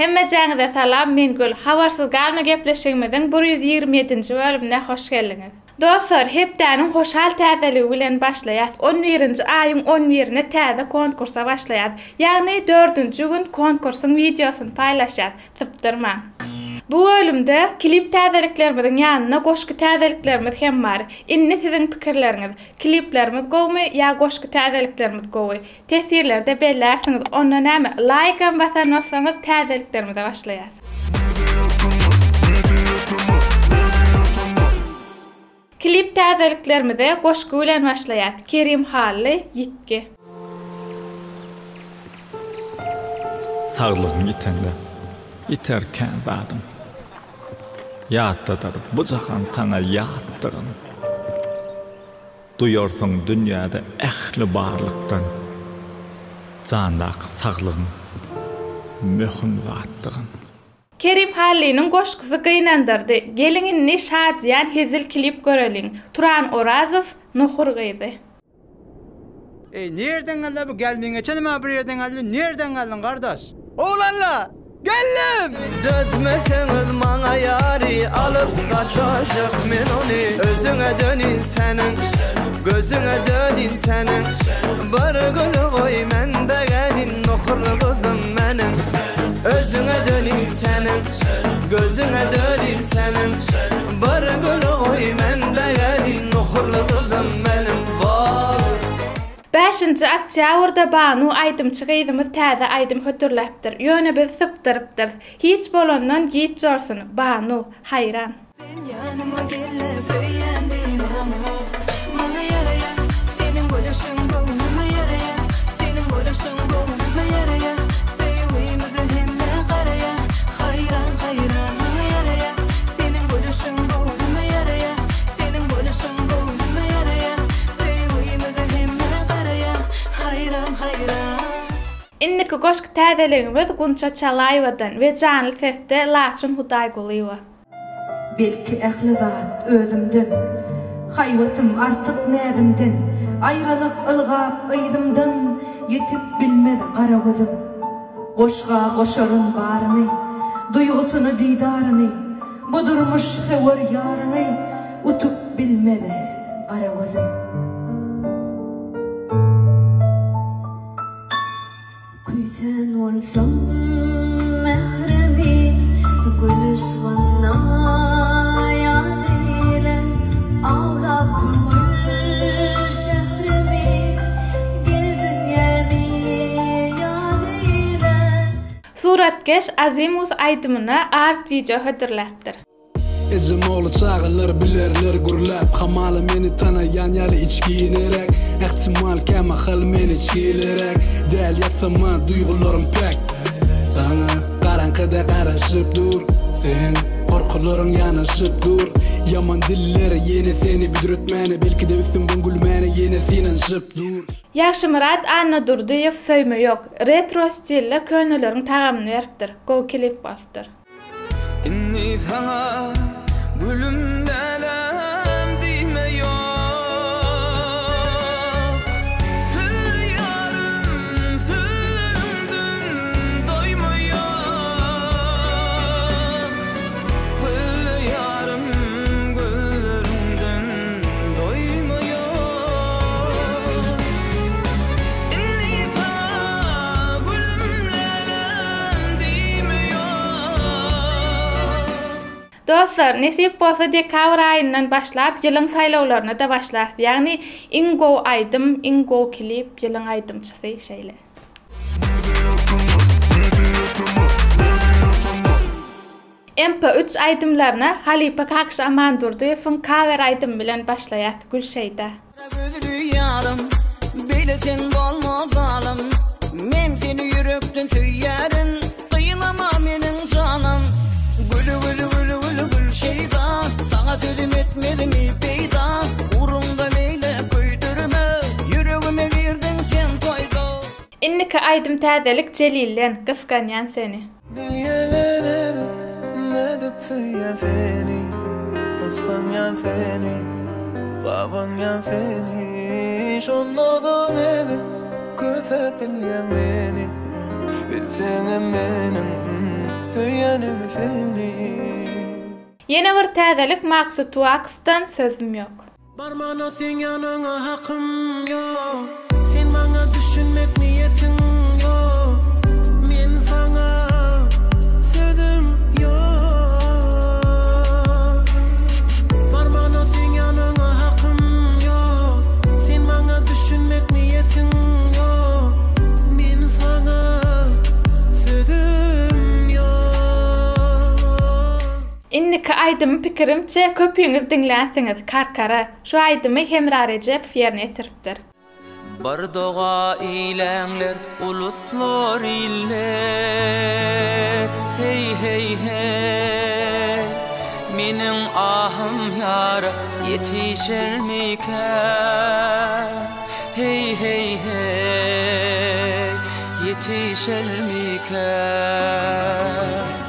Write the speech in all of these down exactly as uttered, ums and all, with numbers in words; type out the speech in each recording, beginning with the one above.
هم جانغ ده ثلاب مين قول حوار صقال ما جاب ليش مدن برو يدير ميتن جوال بنا خوش كلنا دوثر هب تانو خوش حال تاذلي ولن باش ليات اون ويرنج آيم اون ويرن تاذا كون كورسا باش ليات يعني دوردن جوغن كون كورسن فيديوسن paylaşat tıptır man. Bu ölümde klip täzeliklerimiň ýanyna goşky täzeliklerimiz hem bar. Indi siziň pikirleriňiz, kliplerimiz gowy ýa goşky täzeliklerimiz gowy? Täsirlerde bellersiňiz. Onda näme? Like hem basan bolsaňyz täzeliklerimize başlaýar. Klip täzeliklerimize goşky bilen başlaýar. Kerim Hally ýitki. Saglygyň ýetende, ýeterken badım. Yaattadır bucahan tana yaattırın. Duyursun dünyada ehli barlıktan. Zandak sağlığın mühüm vaattırın. Kerim Hally'nin koşkusu kıynandırdı. Gelinin ne şadiyan hezil klip görelin. Turan Orazov nuhur gıydı. E nereden aldın bu gelmeyin? Çanıma bir yerden aldın. Nereden aldın kardeş? Oğlanla! Geldim! Dözmeseniz bana yari alıp kaçacak men onu. Özüne dönün senin, gözüne dönün senin. Barı gülü koy men de gelin, okurlu kızım benim. Özüne dönün senin, gözüne dönün senin. Barı gülü koy men de gelin, okurlu kızım benim. Var. beşinji oktýabrda Banu aýdymçy gyzymyz täze aýdym hötürläpdir. Ýöne biz sypdyrypdyr. Hiç bolandan giýit jorsun Banu hayran. İnniki goşky täzeligiňiz Gunça Çalaýewadan we janly sesde Laçyn Hudaýgullywa. Belki ähli zat özümden, haýwatym artyk näzimden, aýralyk ylgap yzymdan, ýetip bilmez gara gözüm. Goşga goşarym baryny, duýgusyny diýdaryny, bu durmuş sewer ýaryny, utup bilmez gara gözüm. Sen olsam mehremi gülüş bana yâriyle avratmır şehrimi gel dünyemi yâriyle Suratkeş Azimuz aydımına art video hötürläpdir. Ezmoğlu çağırlar bilerler gurlap Hamalı meni tanayan yali içki inerek Ehtimal kema hal meni çiğilerek Del yasama duygularım pek Sana karanlıkta karışıp dur Sen korkuların yanaşıp dur Yaman dillere yine seni büdürtmeni Belki de üstün bun gülmeni yine sinanşıp dur Yakşymyrat Anna Durduyev söýme ýok Retro stille köňlörüň tagamyny beripdir Go klip bolupdyr İnni sana gülümlelem deme yok Sür yarım sürdün doymuyor Gül yarım gülümden doymuyor İnni sana gülümlelem deme yok Dostlar, nesip bolsa dekabr ayından başlap ýylyň saýlawlaryna da başlar. Ýagny iň gow aýdym, iň gow klip ýylyň aýdymçysy şeýle. em pe üç aýdymlaryna Halipa Kakş Aman Durduýewiň cover aýdym bilen başlaýat Gülşeýde. Men seni ýürekden söýärin, ýylama meniň canam. Gülü gülü gülü gülü gül şeyda Sana sözüm etmedim peyda Uğrumda meyle köydürme Yüreğime girdin sen koyda İnniki aydım täzelik Celil'len kıskanyan seni Dünya verelim Medip suya seni Kıskanyan seni Kabanyan seni Şonladan edin Köser bilyen beni Bilsen emmenin أنا مثلني ينا مرتاذلك مقصد واقفتن sözüm yok. Barmanasın yanına hakkım yok. Sen bana düşünmek niyetin yok. Ben sana sözüm yok. Barmanasın yanına hakkım yok. Sen bana düşünmek niyetin yok. Ben sana sözüm yok. İnnike aydımı pikirimçe köpüğünüz dinlensiniz karkara. Şu aydımı Hemra Recep yerine getiripdir. Bardoğa ilanlar uluslar iller hey hey hey Minin ahım yara yetişir miken hey hey hey yetişir miken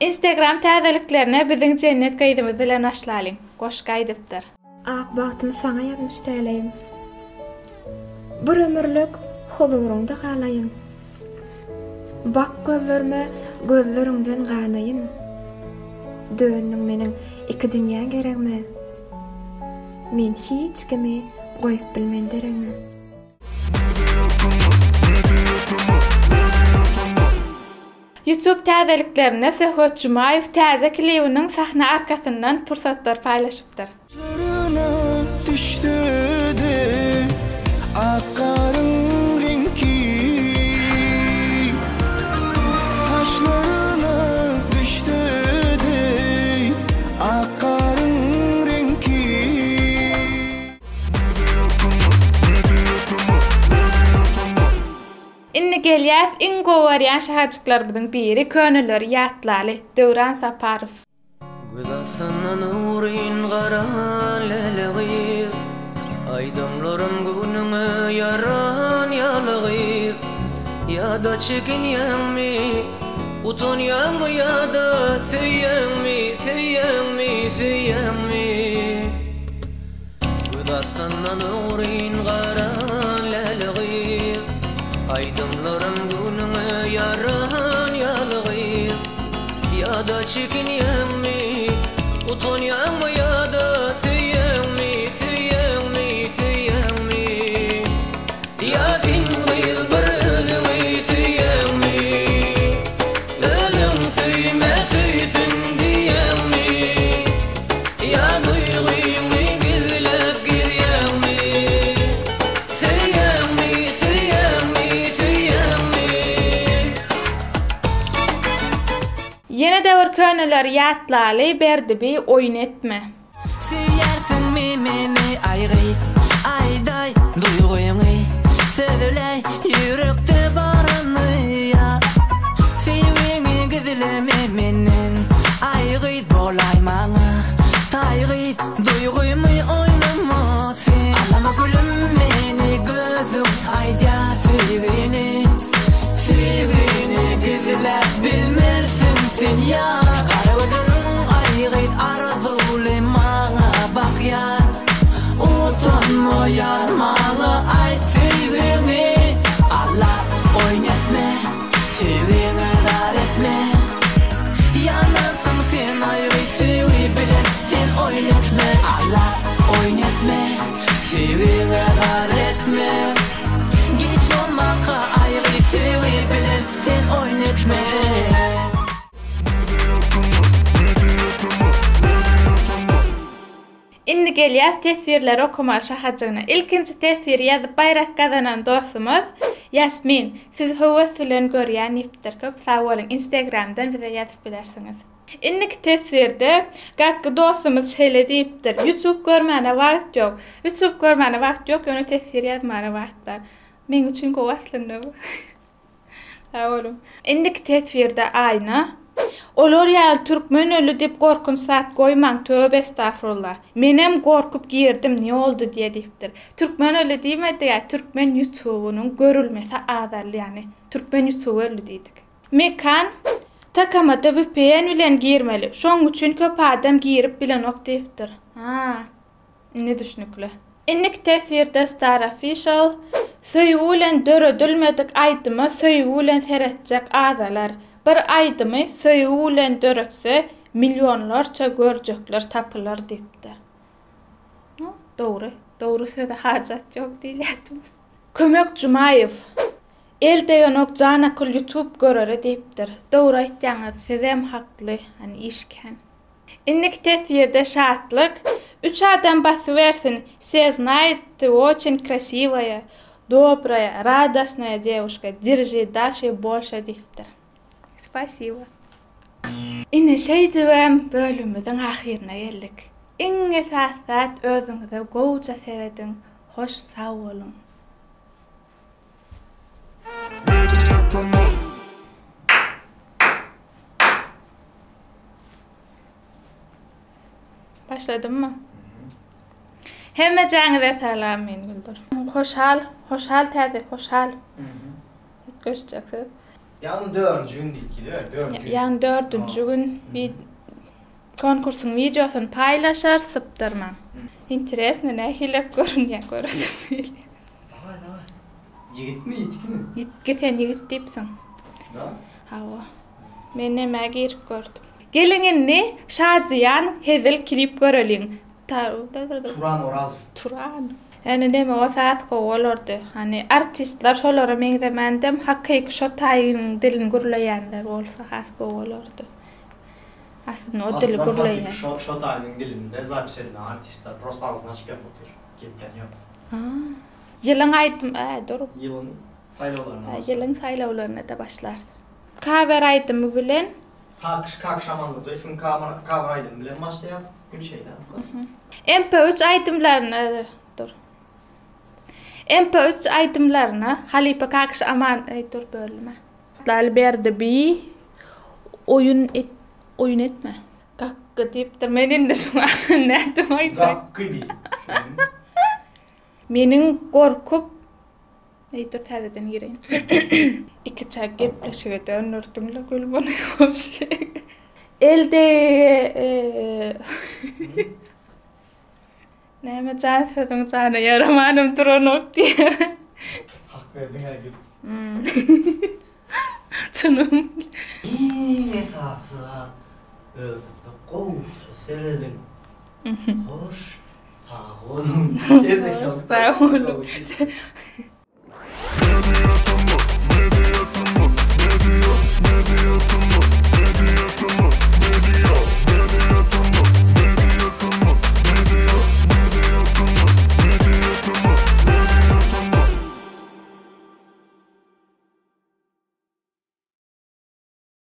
Instagram täzeliklerine biziň jennet gaýdymyz bilen aşlalyň. Goş gaýdypdyr. Ak bagtymy saňa ýazmyş täleýim. Bir ömürlik huzurunda galaýyn. Bak gözlerime, gözleriňden ganaýyn. Döndüm meniň iki dünýä gerekme. Men hiç kimi goýup bilmendereňe. YouTube täzeliklerine Söhbet Jumayev täze kliwinin sahna arkasından pursatlar paylaşıpdyr. Gelýär iň gowarýan şäherçiklaryň biri könüller ýatlaly Döwran Saparow. Gülasynyň nurin garallygy aýdymlarym günüňe ýaran ýalygy ýada çekinýänmi utanýanmy ýada söýänmi söýänmi söýänmi Gülasynyň nurin garallygy Aydımlarım günüme yaran yalgıyım Ya da çekiniyem mi, utaniyem mi ya da seyem mi, seyem mi, seyem mi Ya zinliyiz bir özümü seyem mi Özüm söyme söysin diyem mi Ya duyguyum Könüller yatlaly berdibi oyun etme. Süýersin mi meni aýgy, aýday duýguýyňy, söýley ýürekde barany ýa. Seňiňi güzelemi menen, aýgy bolay maňa, taýgy duýguýmy oýnama sen. Alama gülüm meni gözüm aýda süýgüni, süýgüni güzelläp bilmersin sen ýa. İnni gelýär tesvirleri okumaly şahadjygyna. İlkinji tesviri ýazyp bayrak kazanan dostumuz Yasmin. Siz höwes bilen görýän ýetdir. Köp sag boluň. Instagramdan bize ýazyp bilersiňiz. İnniki tesvirde gakky dostumuz şeýle diýipdir. YouTube görmäne wagt ýok. YouTube görmäne wagt ýok, ýöne tesvir ýazmagy wagt bar. Men üçin gowatlandy bu. Sag boluň. İnniki tesvirde aýna Olor ýaly türkmen ölü dip gorkun saat goýmaň töbe estağfurullah. Menem gorkup girdim ne oldu diýe diýipdir. Türkmen ölü diýmedi ýa türkmen YouTube'unyň görülmesi azarly ýani. Türkmen YouTube ölü diýdik. Mekan takamada V P N bilen girmeli. Şoň üçin köp adam girip bilenok diýipdir. Ha. Ne düşünükli. Enlik täswirdä Star Official Söyğulen dörö dölmedik aytımı söyğulen seretjek azalar. Bir aytımı söyğulen dörötse milyonlarça görjekler tapılar dipdi. No, doğru, doğru söze hajat yok diýledim. Kömek Jumayev. El degenok janakul YouTube görere dipdir. Doğru aýtýaňyz, sezem hakly, hani işken. İndik tez yerde şahatlyk. Üç adam basıversin. Se znayete oçin krasivaya, dobraya, radosnaya devuşka. Dirji dalşe bolşa dipdir. Spasiba. Ine şeýdibem bölümüziň ahyrına geldik. Iňe saat özüňize gowja serediň. Hoş sag bolun. Başladım mı? Hemme canıda selam Güldür. Hoşhal, hoşhal tadı, hoşhal. Göstereceksiniz. Yani dördüncü gün değil, yani dördüncü gün bir konkursun videosunu paylaşar, sıptırman. İnteresli ne hile görünüyor, görünüyor. Yigit mi, yitki mi? Yitki sen yigit deyipsin. Ne? Hava. Ben emeğe girip gördüm. Gelinginni Şaziyan hezel klip görelin. Turan Orazov. Turan. Yani neme o saat kovalordu. Hani artistler şolara mengdemendim. Hakkıyık şo tayin dilin gürleyenler ol saat kovalordu. Aslında o dil gürleyen. Aslında şo tayin dilinde zapis edilen artistler prosto ağzını açıp yapıdır. Gepken yok. Aaa. Yılın aydım, ee doğru. Yılın sayılavlarına başlar. Yılın sayılavlarına da başlar. Kaver aydım bilen. Kakşamanlı da ifin kaver aydım bilen başlayaz. Gül şeyden. M P üç aydımlarına, dur. M P üç aydımlarına, Halipa kakşaman, ee dur bölme. Lalberde bir oyun et, oyun etme. Gakkı deyip durmenin de şu an ne adım aydım. Gakkı deyip. Menin korkup neydir täzeden gireýin. İki çak gepleşige dönürdüňle gül bunu hopşy. Elde näme çağırdyň çağıra yaramanım duranok diýer. Hak berdiň ägil. Hmm. Çunum. Ine taýsa. Öz taqqow serelim. Hoş. Sağ olun. Sağ olun.